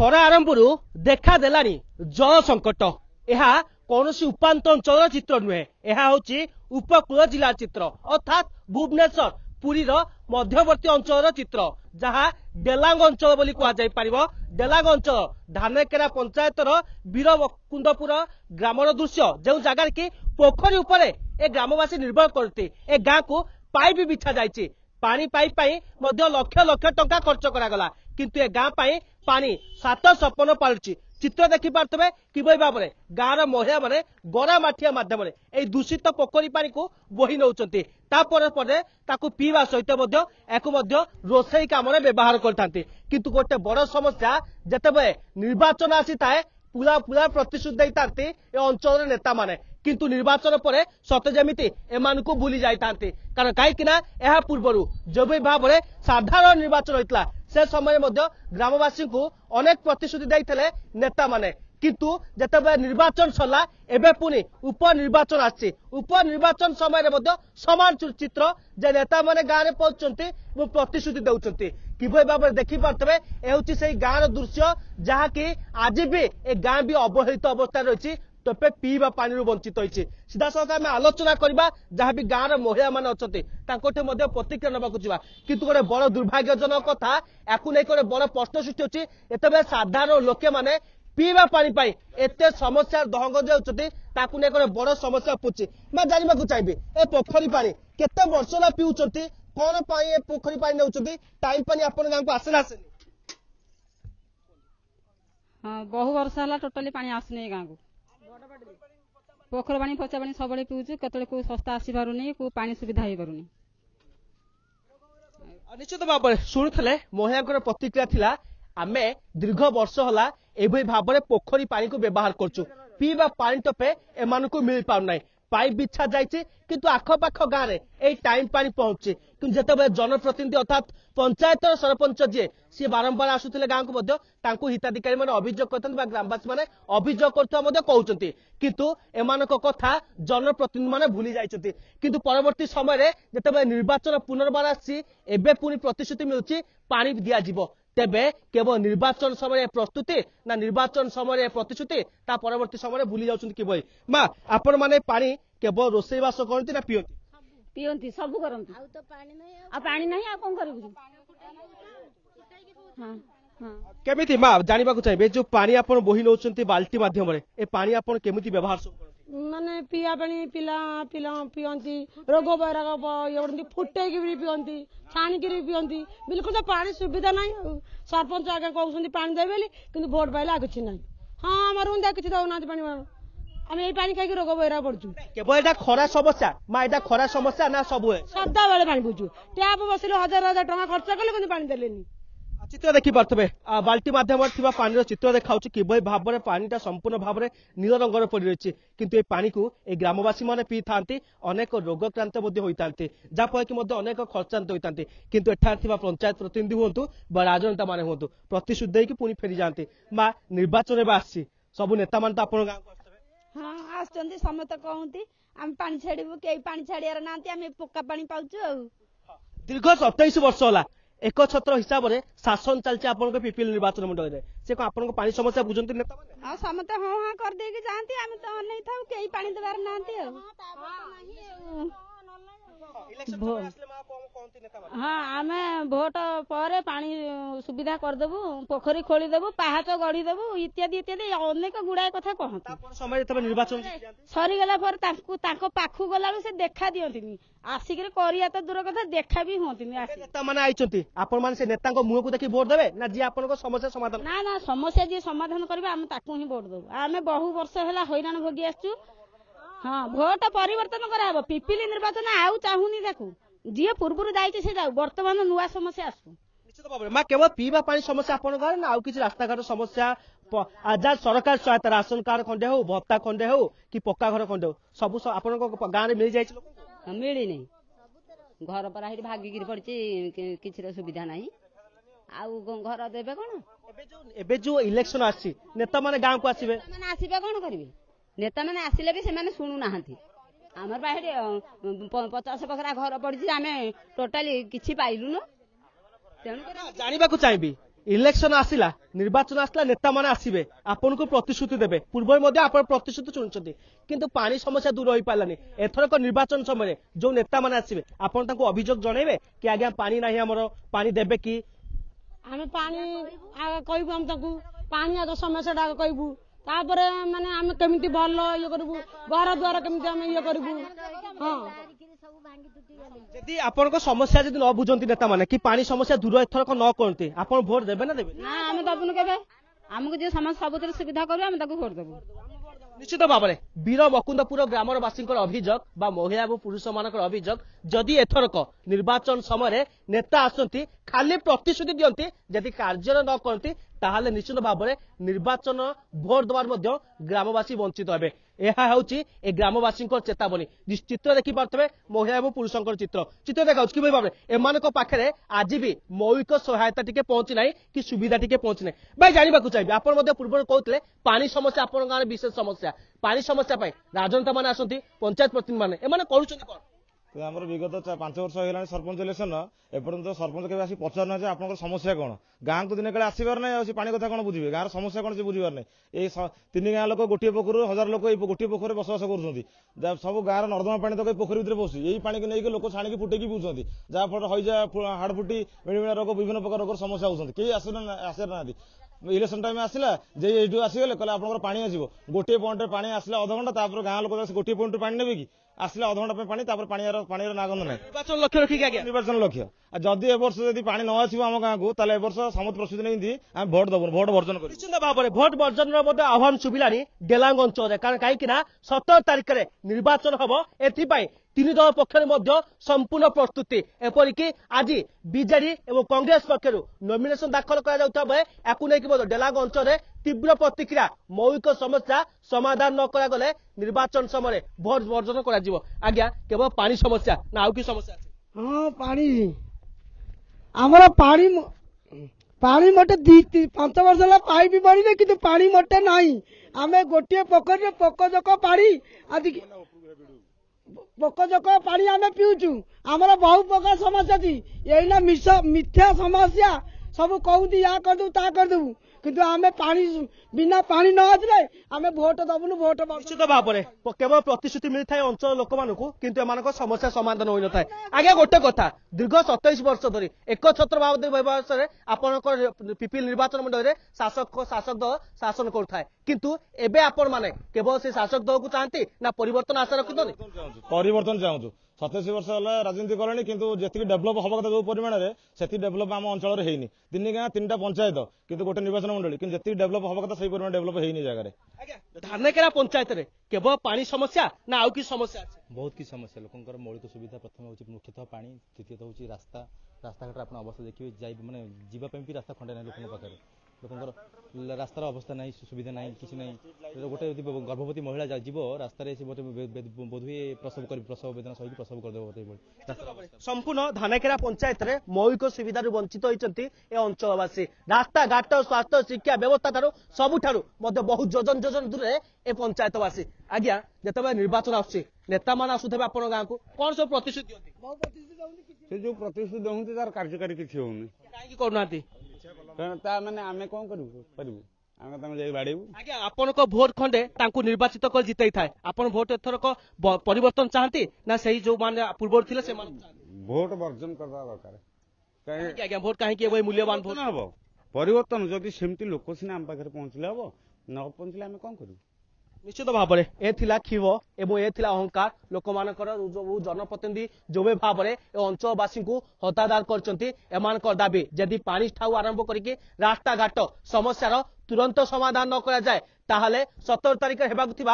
खरा आरंभ देखा देलानी जल संकट एहा कौन उपात अंचल चित्र नुहे हूँ उपकूल जिला चित्र अर्थात भुवनेश्वर पुरी मध्यवर्ती अंचल चित्र जहाँ डेलांग अंचल बोली कह डेलांग अंचल धानेकेरा पंचायतर बीरमकुंदपुर ग्रामर दृश्य जो जगार कि पोखरी उपर ए ग्रामवासी निर्भर करती ए गाँ को पाइप बिछा जाइए पानी पाइप लक्ष लक्ष टंका खर्च करागला किंतु ए गाँ पानी सात सपन पालुची चित्र देखी पारे किभली भाव में गाँव महिला मैंने गरामाठिया मध्यम यह दूषित पोखरी पानी को बोही नौकरी पीवा सहित रोसई कम व्यवहार करते किंतु गोटे बड़ समस्या जितेबाला निर्वाचन आसी थाए पूरा पूरा प्रतिश्रुति दे अंचल नेता मैंने किंतु निर्वाचन पर सते जमी एमान को भूली जाते कारण कहीं पूर्व जो भी भाव में साधारण निर्वाचन होता से समय ग्रामवासी को अनेक प्रतिश्रुति देते नेता मैंने किंतु जितेबाला निर्वाचन सरला एवं पुनी उपनिर्वाचन आसी उपनिर्वाचन समय सामान चित्र जे नेता मैंने गाँव में पहुंचते प्रतिश्रुति दे किभली भाव में देखी पारे यह हूँ से गाँव दृश्य जहाँकि आज भी ए गाँ भी अवहेलित अवस्था रही तपे पीवा पानी वंचित होती सीधा साधा आम आलोचना करवा जहाँ भी गाँव महिला मैंने अच्छा प्रतिक्रिया नाक कि गोटे बड़ दुर्भाग्यजनक कथा या गोटे बड़ प्रश्न सृष्टि होती ये साधारण लोके मैंने पीवा पानी एते समस्या दहंग जाऊँगी गोटे बड़ समस्या पूछी मैं जानवाक चाहिए ए पोखरी पानी केते वर्षला पीउछंती कौन पाई ए पोखरी पानी नौछंती टाइम पानी आपन गांव को आसेना आसेनी हां बहु वर्ष होला टोटली पानी आसने गांव को पोखर पानी पचा पानी सब पीछे कतले को सस्ता आसी पारुनी को पानी सुविधा हो पारुनी निश्चित भाव में शुणुले महिला प्रतिक्रिया आम दीर्घ वर्ष होला एभली भाव में पोखरी पानी को व्यवहार करचु पीवा पानी टपे एमान को मिल पाना पाइप बिछा जाइए किंतु आखपाख गाँव में यही टाइम पानी पहुंचे किंतु जितेबाला जनप्रतिनिधि अर्थात पंचायत सरपंच जी सी बारंबार आसुते गाँव को हिताधिकारी मैंने अभियोग करते ग्रामवासी मैंने अभियोग करते कहते किंतु एमान कथा जनप्रतिनिधि मैंने भूली जाइए किंतु परवर्ती समय जितेबाला निर्वाचन पुनर्बार आसी एबे पुनी प्रतिश्रुति मिलुची पानी दियाजिवो तेबे केवल निर्वाचन समय प्रस्तुति ना निर्वाचन समय प्रतिश्रुति ता परवर्ती समय भूली जाउछन कि बई मां आपण माने पानी केवल रोसई बास करंती ना पियंती पियंती सब करंती आ तो पानी नहीं आ कोन करबु हां हां केमिति मां जानिबा को चाहिए जो पानी आपण बोही नौछंती बाल्टी माध्यम रे ए पानी आपण केमिति व्यवहार सो माने पिया पानी पिला पिला पियंती रोग बराग एवंती फुटे के भी पियंती छाणी के भी पियंती बिल्कुल तो पानी सुविधा नहीं सरपंच आगे कहउसंती पानी देबेली किंतु वोट पाइला किछि नहीं हां हमर उंदा किछि दउना पानी आमे ए पानी खाके रोग बराग पडछु केवल एटा खरा समस्या मा एटा खरा समस्या ना सब है सदा बेले पानी बुझु टैप बसिलो हजार हजार टका खर्च करले किंतु पानी देलेनी चित्र देखी पारे बाल्टी मध्यम थी पानी चित्र देखा कि भाव में पानी संपूर्ण भाव में नील रंगर पड़ रही किंतु ये पानी को ए ग्रामवासी मैंने पी था अनेक रोगक्रांत होता जहाँफल कि अनेक खर्चांत होता किंतु एठार पंचायत प्रतिनिधि हूँ बा राजनेता मैंने हूँ प्रतिश्रुति देकी पुणी फेरी जाती माँ निर्वाचन आसी सब नेता मैंने तो आप हाँ आसते कहती आम पानी छाड़ू कई पानी छाड़ियार ना आम पोका पानी पाचु दीर्घ 27 वर्ष होला एक छत्र हिसाब से शासन चलती आपन के पीपीएल निर्वाचन मंडल में से आपन को पानी समस्या बुझंती नेता माने हां समते हां हां कर दे के जानती हम तो नहीं था केई पानी देबार नांती हां इलेक्शन समय आसले मा कोम कोंती नेता माने हां हमें वोट पर पानी सुविधा कर देबू पोखरी खोली देबू पाहाच गड़ी देबू इत्यादि इत्यादि अनेक गुडाय कथा कहंती आपन समय जते निर्वाचन सरी गेला पर ताकू ताको पाखू गलालो से देखा दियंतीनी आसिक करिया तो दूर कथा देखा भी होंतीनी आसिक नेता माने आइचंती आपन माने से नेता को मुह को देखि वोट देबे ना जी आपन को समस्या समाधान ना ना समस्या जी समाधान करबे हम ताकू ही वोट देबू आमे बहु वर्ष होला होइरान भोगी आछू हाँ भोट परिवर्तन कराब पीपीली निर्वाचन आउ चाहूनी जी पूर्व जाइए से जाऊ बर्तमान नुआ समस्या आसू निश्चित भाव में केवल पीवा पानी समस्या आप आउ कि रास्ता घाट समस्या आजाद सरकार सहायता राशन कार्ड खंडे हो भत्ता खंडे हो कि पक्का घर खंडे हो सब आप गाँव में मिल जाए मिलनी घर पर भागिकी पड़ी कि सुविधा ना आउ घर देवे कौन जो इलेक्शन आसी नेता मैंने गाँव को आसवे आसवे कौन करेंगे नेता मैंने आसिले भी से शुणु ना आमर बाहर 50 बकरा घर पड़ी आम टोटाली किसी पाइलुन तेनाली जानवाक चाहिए इलेक्शन आसला निर्वाचन आसला नेता मैंने आसवे आपन को प्रतिश्रुति देवे पूर्व प्रतिश्रुति शुणी किंतु पानी समस्या दूर हो पारानी एथरक निर्वाचन समय जो नेता मैंने आसवे आपन अभियोग जनइबे कि आज्ञा पानी ना आमर पानी देवे कि आम पानी कहू आम पानी आग समस्या कहू तापर माने आम केमिति भल ये करू घर द्वार केमिति आम ये करू हां यदि आपन को समस्या यदि न बुझंती नेता माने कि पानी समस्या दूर एथरक न करते आपन वोट देबे ना देबे ना हम तो आपन केबे हमको जे समाज सबतर सुविधा करू हम ताको वोट देबो निश्चित भाव में बीरमकुंदपुर ग्रामवासी अभियोग बा महिला और पुरुष मान अभियोग जदि एथरक निर्वाचन समय नेता आसती खाली प्रतिश्रुति दिखती जदि कार्य न करती ताहले निश्चित भाव में निर्वाचन भोट देवार ग्रामवासी वंचित हे यह हूँ ग्रामवासी चेतावनी चित्र देखी पारे महिला और पुरुष चित्र चित्र देखा कि भाव में एम पाखे आज भी मौलिक सहायता टी पहुंची ना कि सुविधा टी पहुंची ना भाई जानवाक चाहिए आप पूर्व कहते पानी समस्या आप गाँव विशेष समस्या पानी समस्या राजनेता मैंने आसती पंचायत प्रतिनिधि मैंने एम कर आमर विगत 5 वर्ष होगा सरपंच इलेक्शन एपर्यंत सरपंच के आस पचारना जे आप समस्या कौन गाँव को दिन आसबार ना पानी कथा कौन बुझे गाँव समस्या कौन से बुझार नहीं 3 गाँव लोक गोटे पोखर 1000 लोक गोटे पोखर बसवास कर सब गाँव नर्दमा पानी तक पोखरी भितर पशु यही पानी को लेकिन लोक छाणी फुटे पिछुंट जहाँफल हईजा हाड़फुटी मिणीमिणा रोग विभिन्न प्रकार रोग समस्या होती कई आसना इलेक्शन टाइम आसला जे ये आसगले कहले आप पानी आसो गोटे पॉइंट पानी आसला अधघंटा गाँव लोग गोटे पॉइंट पानी ने कि आसला अधघंटा पानी नागंध ना निर्वाचन लक्ष्य रखी निर्वाचन लक्ष्य जदि ए वर्ष जदि पानी न आसो आम गाँव को ताले ए वर्ष समस्त प्रस्तुति नहीं आम भोट देव भोट बर्जन कर निश्चित भाव में भोट बर्जन आह्वान शुभिलानी डेलांग अंचल कारण कहीं 17 तारीख में निर्वाचन हम ए 3 दल पक्ष संपूर्ण प्रस्तुति एपरिक आज बीजेडी और कांग्रेस पक्षर नॉमिनेशन दाखल कर डेलांग अंचल में तीव्र प्रतिक्रिया मौलिक समस्या समाधान न करागले निर्वाचन समय भोट बर्जन करा केवल पानी समस्या ना आउ की समस्या हाँ पानी आमर पानी पानी मटे 5 वर्ष है पाइप बनी कि पानी मटे ना आम गोटे पोखर पोक जक पानी आदि पोक जक पानी आम पीऊचु आमर बहु प्रकार समस्या थी यही मिथ्या समस्या सब कहती या कर करदेबू किंतु आमे पानी बिना पानी न आसले आम भोट दबुनु भोट निश्चित भाव में केवल प्रतिश्रुति मिलता है अंचल लोक मानक समस्या समाधान हो न आगे गोटे कथा दीर्घ 27 वर्ष धरी एक छत्र भाव आपण पिपिल निर्वाचन मंडल में शासक दल शासन करुए किंतु एबे आपण माने केवल से शासक दल को चाहती ना परिवर्तन आशा रखुन परिवर्तन चाहूँ 27 वर्ष है राजनीति कले कि जी डेभलप हम कथा जो परिमाण में से डेभलप आम अंचल होनी 3 गाँव 3टा पंचायत कितु गोटे निर्वाचन मंडल कि जी डेभलप हम कथा से परिमाण डेभलप होनी जगह धानेकेरा पंचायत में केवल पानी समस्या ना आउ की समस्या बहुत की समस्या लोकंर मौलिक सुविधा प्रथम हो मुख्यतः पानी द्वितीयतः हो रास्ता रास्ताघाट आप अवस्था देखिए मैंने जावाई भी रास्ता खंडे ना लोक पाखे लोक रास्तार अवस्था ना सुविधा ना किसी ना गोटे गर्भवती महिला जीव रास्त बोधे प्रसव वेदना सहित प्रसव करदे संपूर्ण धानेकेरा पंचायत में मौलिक सुविधा वंचित होती ए अंचलवासी रास्ताघाट स्वास्थ्य शिक्षा व्यवस्था ठार सबुठार बहुत जोजन दूर ए पंचायतवासी आज्ञा जितेबाला निर्वाचन आसुच्छे नेता मान आसुथे आप गाँव को कौन सब प्रतिश्रुति दिखती जो प्रतिश्रुति दूसरी तार कार्यकारी किसी होनी कहीं करना आमे कौन करूँ भोट खंडे निर्वाचित कर जितई था भोट एथरक परिवर्तन चाहती ना सही जो माने पूर्व थे भोट बर्जन करवा दरकार भोट कहीं मूल्यवान भोट हम परिवर्तन जदि सेमती लोक सीना आम पाखे पहुंचले हम न पहुंचले आम कौन करूँ निश्चित भाव में एला क्षीव एवं एला अहंकार लोक मानकर जनप्रतिनिधि जो भाव में अंचलवासी को हतादार कर दाबी जदि पानी ठाउ आरंभ करके रास्ताघाट समस्यार तुरंत समाधान न करा जाए ताहले 17 तारीख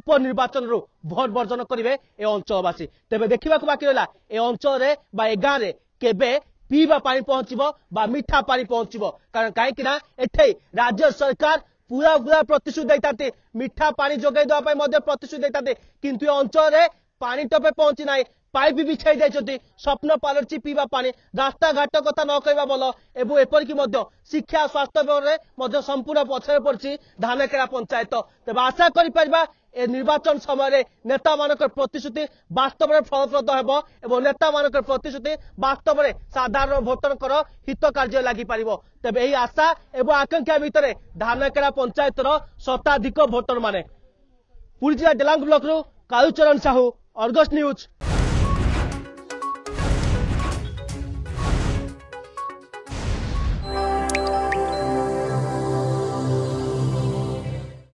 उपनिर्वाचन रू भोट बर्जन करेंगे ए अंचलवासी तेज देखा बाकी रहा ए अंचल गाँव के पीवा पानी पहुंचबा मीठा पानी पहुंचबो कारण कहीं राज्य सरकार पूरा पूरा प्रतिश्रुति देते मीठा पानी जोगाई देवाई प्रतिश्रुति देते किंतु अंचल में पानी टपे पहुंची ना पाइप बिछाई जाइए स्वप्न पालटी पीवा पानी रास्ता घाट कथा न कहवा भल एवं एपरिक शिक्षा स्वास्थ्य में संपूर्ण पछरे पड़ी धानकेड़ा पंचायत तेज आशा कर निर्वाचन समय नेता मान प्रतिश्रुति वास्तव में फलप्रद हो नेता मान प्रतिश्रुति वास्तव में साधारण भोटर हित कार्य लागिपर तेज यही आशा एवं आकांक्षा भितर धानकेड़ा पंचायतर शताधिक भोटर मान पुरी जिला Delang block Kalucharan Sahu Argus news.